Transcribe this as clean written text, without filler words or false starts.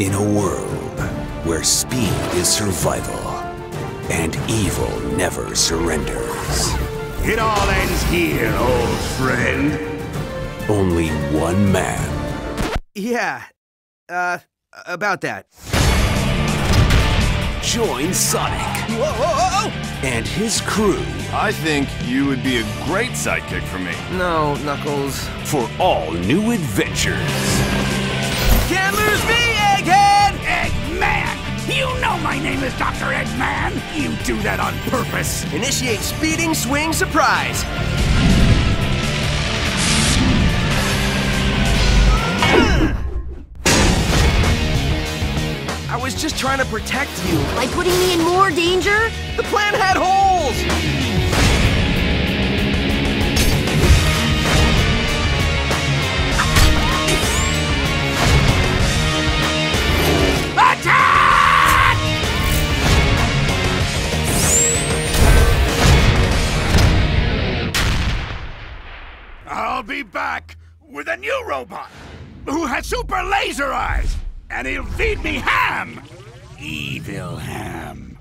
In a world where speed is survival and evil never surrenders. It all ends here, old friend. Only one man. Yeah, about that. Join Sonic. Whoa, whoa, whoa. And his crew. I think you would be a great sidekick for me. No, Knuckles. For all new adventures. Can't lose me, Egghead! Eggman! You know my name is Dr. Eggman! You do that on purpose! Initiate speeding swing surprise! I was just trying to protect you. By putting me in more danger? The plan had holes! Attack! I'll be back with a new robot who has super laser eyes! And he'll feed me ham! Evil ham.